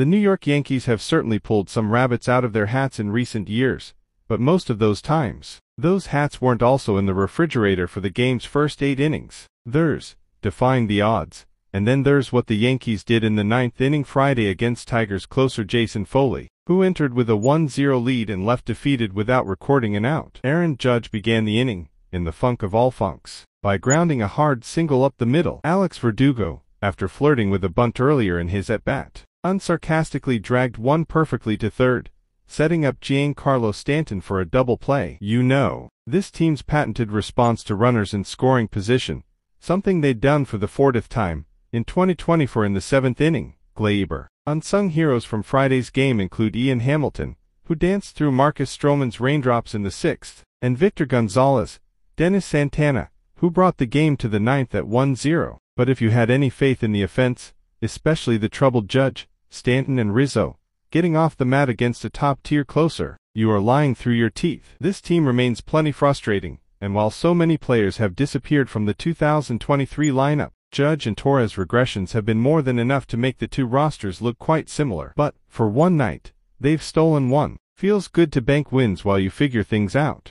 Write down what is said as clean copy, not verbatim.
The New York Yankees have certainly pulled some rabbits out of their hats in recent years, but most of those times, those hats weren't also in the refrigerator for the game's first 8 innings. There's defying the odds, and then there's what the Yankees did in the 9th inning Friday against Tigers closer Jason Foley, who entered with a 1-0 lead and left defeated without recording an out. Aaron Judge began the inning, in the funk of all funks, by grounding a hard single up the middle. Alex Verdugo, after flirting with a bunt earlier in his at-bat, unsarcastically dragged one perfectly to third, setting up Giancarlo Stanton for a double play. You know, this team's patented response to runners in scoring position, something they'd done for the 40th time, in 2020 for in the 7th inning. Gleyber. Unsung heroes from Friday's game include Ian Hamilton, who danced through Marcus Stroman's raindrops in the 6th, and Victor González, Dennis Santana, who brought the game to the 9th at 1-0. But if you had any faith in the offense, especially the troubled Judge, Stanton and Rizzo, getting off the mat against a top-tier closer, you are lying through your teeth. This team remains plenty frustrating, and while so many players have disappeared from the 2023 lineup, Judge and Torres' regressions have been more than enough to make the two rosters look quite similar. But, for one night, they've stolen one. Feels good to bank wins while you figure things out.